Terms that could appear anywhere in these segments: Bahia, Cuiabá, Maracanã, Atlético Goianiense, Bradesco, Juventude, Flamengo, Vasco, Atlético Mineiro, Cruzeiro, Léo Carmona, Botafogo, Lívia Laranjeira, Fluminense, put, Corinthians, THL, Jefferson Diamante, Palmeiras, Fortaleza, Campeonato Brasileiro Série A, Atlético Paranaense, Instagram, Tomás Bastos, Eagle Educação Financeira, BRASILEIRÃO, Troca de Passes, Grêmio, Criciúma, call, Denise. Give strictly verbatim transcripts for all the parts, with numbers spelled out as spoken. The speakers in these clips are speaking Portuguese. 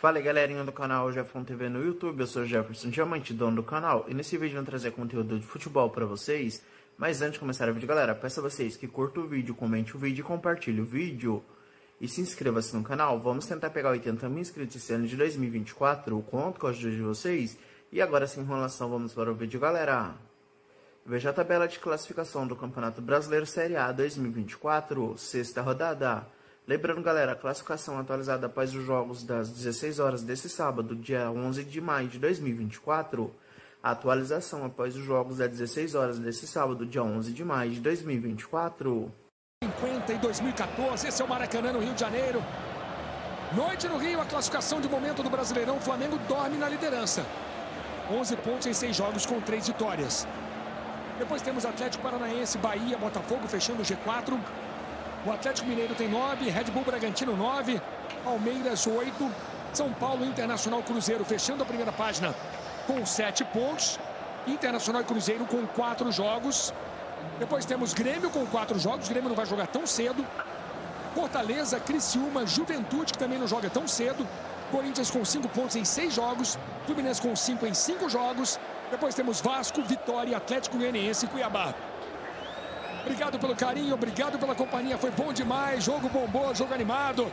Fala aí, galerinha do canal Jefão T V no YouTube, eu sou Jefferson Diamante, dono do canal, e nesse vídeo eu vou trazer conteúdo de futebol para vocês. Mas antes de começar o vídeo, galera, peço a vocês que curtam o vídeo, comente o vídeo, compartilhe o vídeo e se inscreva-se no canal. Vamos tentar pegar oitenta mil inscritos esse ano de dois mil e vinte e quatro, eu conto com a ajuda de vocês. E agora, sem enrolação, vamos para o vídeo, galera. Veja a tabela de classificação do Campeonato Brasileiro Série A dois mil e vinte e quatro, sexta rodada. Lembrando, galera, a classificação atualizada após os jogos das dezesseis horas desse sábado, dia onze de maio de dois mil e vinte e quatro. A atualização após os jogos das dezesseis horas desse sábado, dia onze de maio de dois mil e vinte e quatro. cinquenta em dois mil e quatorze, esse é o Maracanã, no Rio de Janeiro. Noite no Rio, a classificação de momento do Brasileirão, o Flamengo dorme na liderança. onze pontos em seis jogos com três vitórias. Depois temos Atlético Paranaense, Bahia, Botafogo fechando o G quatro. O Atlético Mineiro tem nove, Red Bull Bragantino nove, Palmeiras oito, São Paulo, Internacional, Cruzeiro fechando a primeira página com sete pontos. Internacional e Cruzeiro com quatro jogos. Depois temos Grêmio com quatro jogos, Grêmio não vai jogar tão cedo. Fortaleza, Criciúma, Juventude, que também não joga tão cedo. Corinthians com cinco pontos em seis jogos, Fluminense com cinco em cinco jogos. Depois temos Vasco, Vitória, Atlético Goianiense e Cuiabá. Obrigado pelo carinho, obrigado pela companhia, foi bom demais, jogo bombou, jogo animado.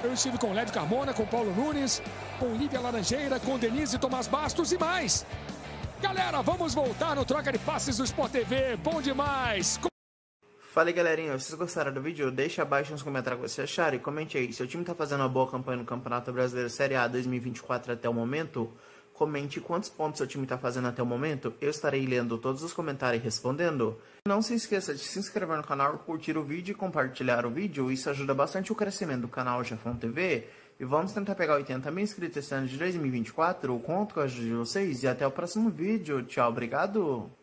Eu estive com Léo Carmona, com Paulo Nunes, com Lívia Laranjeira, com Denise, Tomás Bastos e mais. Galera, vamos voltar no Troca de Passes do Sport T V, bom demais. Fala aí, galerinha, vocês gostaram do vídeo? Deixa abaixo nos comentários o que vocês acharam e comente aí. Se o time tá fazendo uma boa campanha no Campeonato Brasileiro Série A dois mil e vinte e quatro até o momento, comente quantos pontos seu time está fazendo até o momento. Eu estarei lendo todos os comentários e respondendo. Não se esqueça de se inscrever no canal, curtir o vídeo e compartilhar o vídeo. Isso ajuda bastante o crescimento do canal Jefão T V. E vamos tentar pegar oitenta mil inscritos esse ano de dois mil e vinte e quatro. Eu conto com a ajuda de vocês e até o próximo vídeo. Tchau, obrigado!